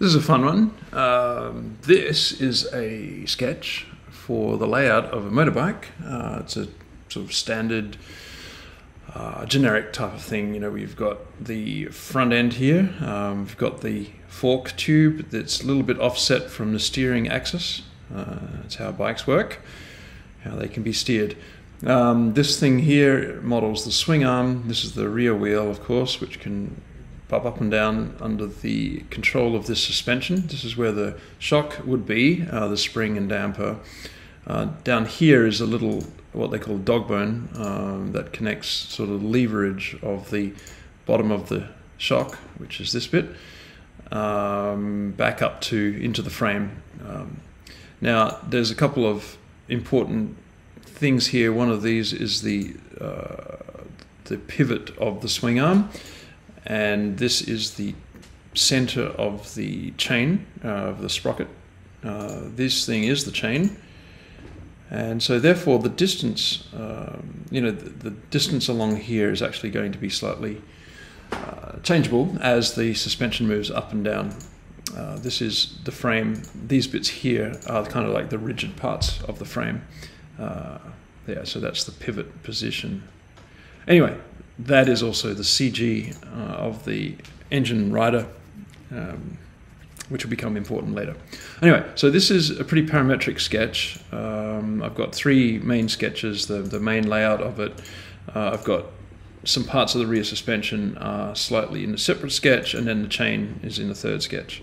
This is a fun one. This is a sketch for the layout of a motorbike. It's a sort of standard generic type of thing. You know, we've got the front end here. We've got the fork tube that's a little bit offset from the steering axis. That's how bikes work, how they can be steered. This thing here models the swing arm. This is the rear wheel, of course, which can bob up and down under the control of this suspension. This is where the shock would be, the spring and damper. Down here is a little, what they call dog bone, that connects sort of leverage of the bottom of the shock, which is this bit, back up to into the frame. Now there's a couple of important things here. One of these is the pivot of the swing arm, and this is the center of the chain, of the sprocket. This thing is the chain. And so therefore the distance, the distance along here is actually going to be slightly changeable as the suspension moves up and down. This is the frame. These bits here are kind of like the rigid parts of the frame. Yeah, so that's the pivot position. Anyway, that is also the CG of the engine rider, which will become important later. Anyway, so this is a pretty parametric sketch. I've got three main sketches, the main layout of it. I've got some parts of the rear suspension slightly in a separate sketch, and then the chain is in the third sketch.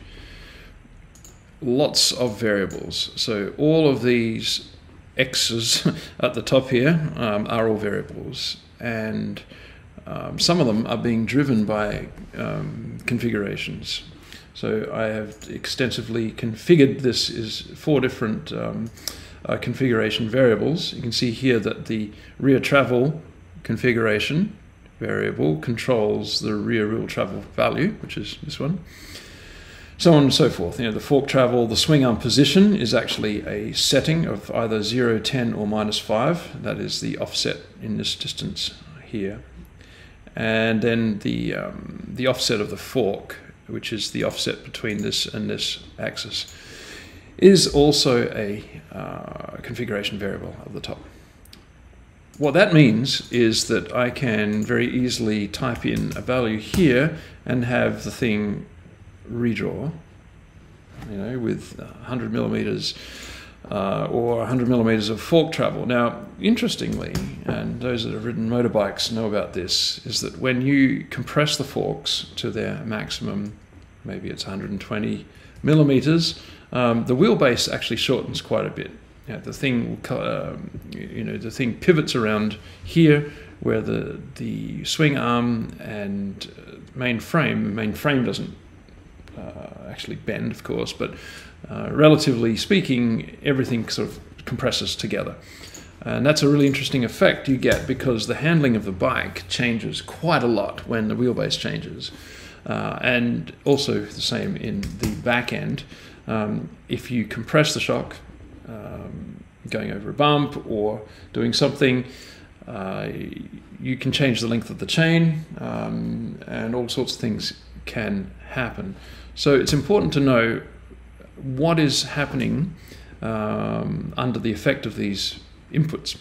Lots of variables. So all of these X's at the top here are all variables, and some of them are being driven by configurations. So I have extensively configured. This is four different configuration variables. You can see here that the rear travel configuration variable controls the rear wheel travel value, which is this one. So on and so forth. You know, the fork travel, the swing arm position is actually a setting of either 0, 10 or -5. That is the offset in this distance here. And then the offset of the fork, which is the offset between this and this axis, is also a configuration variable at the top. What that means is that I can very easily type in a value here and have the thing redraw, you know, with 100 millimeters or 100 millimeters of fork travel. Now, interestingly, and those that have ridden motorbikes know about this, is that when you compress the forks to their maximum, maybe it's 120 millimeters, the wheelbase actually shortens quite a bit. You know, the thing, the thing pivots around here, where the swing arm and main frame doesn't actually bend, of course, but relatively speaking, everything sort of compresses together. And that's a really interesting effect you get, because the handling of the bike changes quite a lot when the wheelbase changes. And also the same in the back end. If you compress the shock, going over a bump or doing something, you can change the length of the chain, and all sorts of things can happen. So it's important to know what is happening under the effect of these inputs.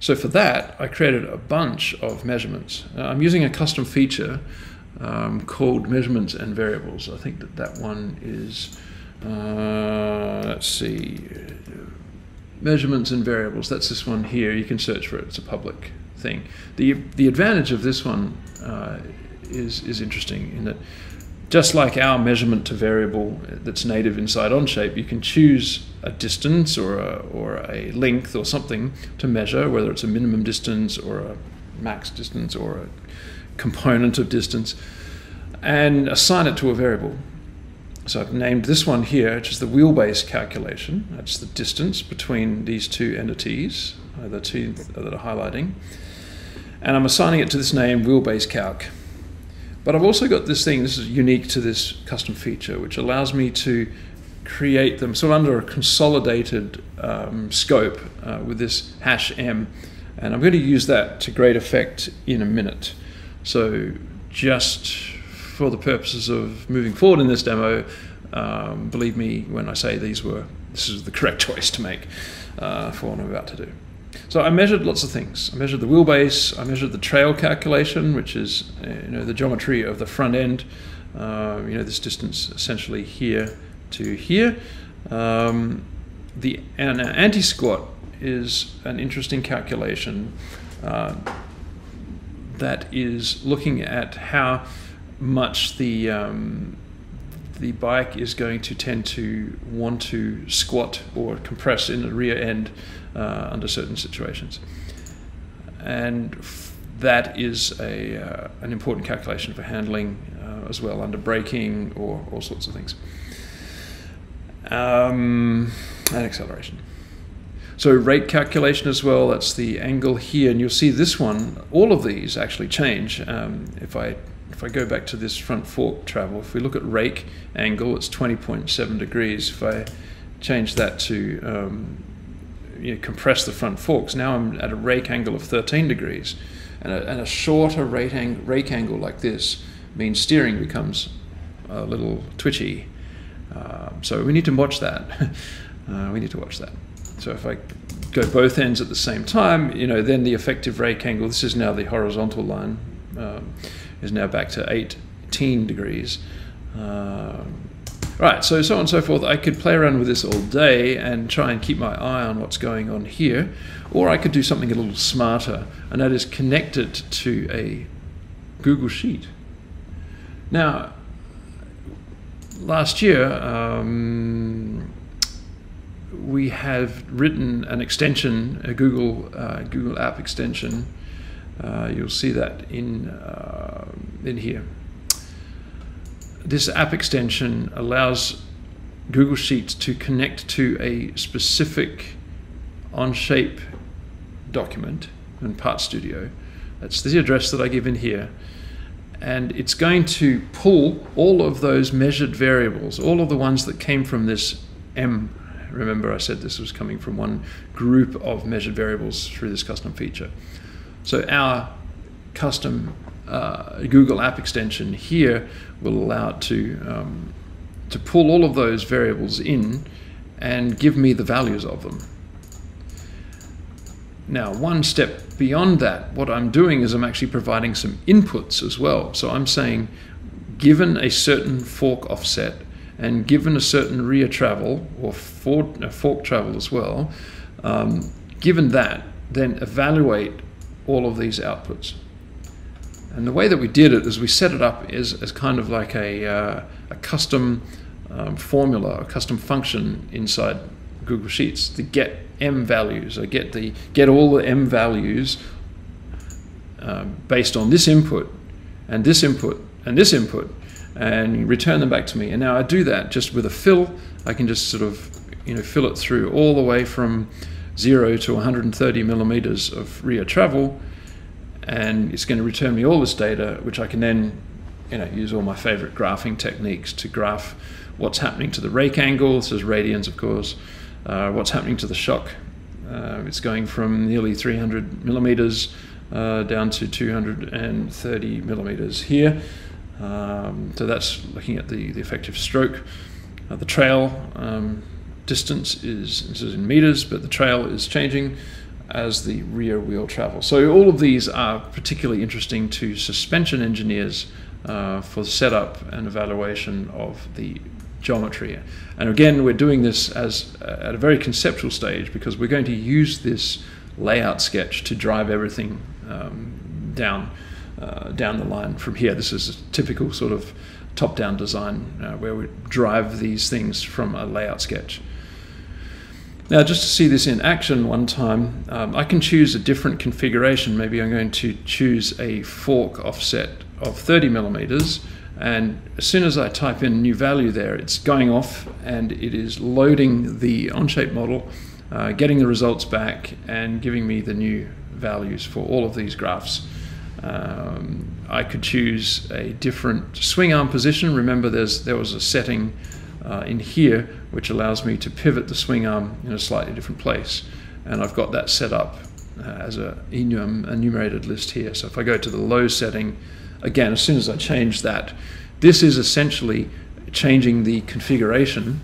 So for that, I created a bunch of measurements. I'm using a custom feature called Measurements and Variables. I think that one is, let's see, Measurements and Variables. That's this one here. You can search for it. It's a public thing. The advantage of this one is interesting in that, just like our measurement to variable that's native inside OnShape, you can choose a distance or a length or something to measure, whether it's a minimum distance or a max distance or a component of distance, and assign it to a variable. So I've named this one here, which is the wheelbase calculation. That's the distance between these two entities, the two that are highlighting. And I'm assigning it to this name, wheelbase calc. But I've also got this thing, this is unique to this custom feature, which allows me to create them sort of under a consolidated scope with this #m. And I'm going to use that to great effect in a minute. So just for the purposes of moving forward in this demo, believe me when I say this is the correct choice to make for what I'm about to do. So I measured lots of things. I measured the wheelbase, I measured the trail calculation, which is the geometry of the front end, this distance essentially here to here. The anti-squat is an interesting calculation that is looking at how much the bike is going to tend to want to squat or compress in the rear end under certain situations, and that is a an important calculation for handling as well, under braking or all sorts of things, and acceleration. So rate calculation as well, that's the angle here, and you'll see this one, all of these actually change. If I go back to this front fork travel, if we look at rake angle, it's 20.7 degrees. If I change that to compress the front forks, now I'm at a rake angle of 13 degrees. And a shorter rake angle like this means steering becomes a little twitchy. So we need to watch that. So if I go both ends at the same time, then the effective rake angle, this is now the horizontal line, is now back to 18 degrees. Right, so on and so forth. I could play around with this all day and try and keep my eye on what's going on here, or I could do something a little smarter, and that is connect it to a Google Sheet. Now, last year, we have written an extension, a Google app extension. You'll see that in here. This app extension allows Google Sheets to connect to a specific OnShape document in Part Studio. That's the address that I give in here. And it's going to pull all of those measured variables, all of the ones that came from this M. Remember, I said this was coming from one group of measured variables through this custom feature. So our custom Google app extension here will allow it to pull all of those variables in and give me the values of them. Now, one step beyond that, what I'm doing is I'm actually providing some inputs as well. So I'm saying, given a certain fork offset and given a certain rear travel or fork travel as well, given that, then evaluate all of these outputs. And the way that we did it is we set it up as kind of like a custom formula, a custom function inside Google Sheets, the get M values, or get all the M values based on this input and this input and this input, and return them back to me. And now I do that just with a fill. I can just sort of fill it through all the way from 0 to 130 millimeters of rear travel, and it's going to return me all this data, which I can then use all my favorite graphing techniques to graph what's happening to the rake angle. This is radians, of course. What's happening to the shock. It's going from nearly 300 millimeters down to 230 millimeters here. So that's looking at the effective stroke. The trail distance is, this is in meters, but the trail is changing as the rear wheel travel. So all of these are particularly interesting to suspension engineers for setup and evaluation of the geometry. And again, we're doing this at a very conceptual stage, because we're going to use this layout sketch to drive everything down the line from here. This is a typical sort of top-down design where we drive these things from a layout sketch. Now, just to see this in action one time, I can choose a different configuration. Maybe I'm going to choose a fork offset of 30 millimeters, and as soon as I type in new value there, it's going off and it is loading the OnShape model, getting the results back and giving me the new values for all of these graphs. I could choose a different swing arm position. Remember, there was a setting in here which allows me to pivot the swing arm in a slightly different place, and I've got that set up as an enumerated list here. So if I go to the low setting, again, as soon as I change that, This is essentially changing the configuration,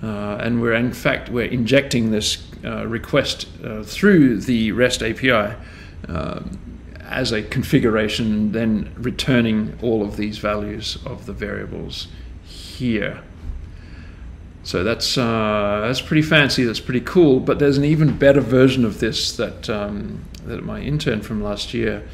and in fact we're injecting this request through the REST API as a configuration, then returning all of these values of the variables here. So that's pretty fancy, that's pretty cool, but there's an even better version of this that, that my intern from last year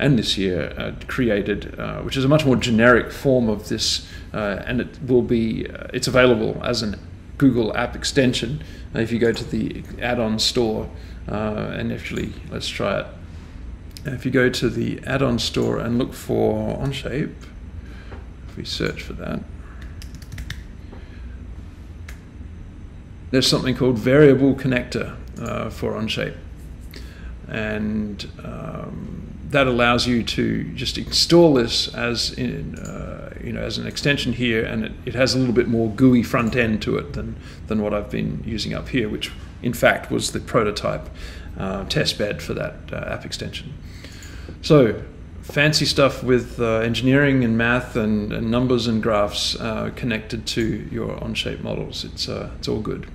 and this year created, which is a much more generic form of this, and it's available as an Google app extension. If you go to the add-on store, and actually, let's try it. If you go to the add-on store and look for OnShape, if we search for that, there's something called variable connector for OnShape, and that allows you to just install this as an extension here, and it has a little bit more GUI front end to it than what I've been using up here, which in fact was the prototype testbed for that app extension. So fancy stuff with engineering and math and numbers and graphs connected to your OnShape models. It's all good.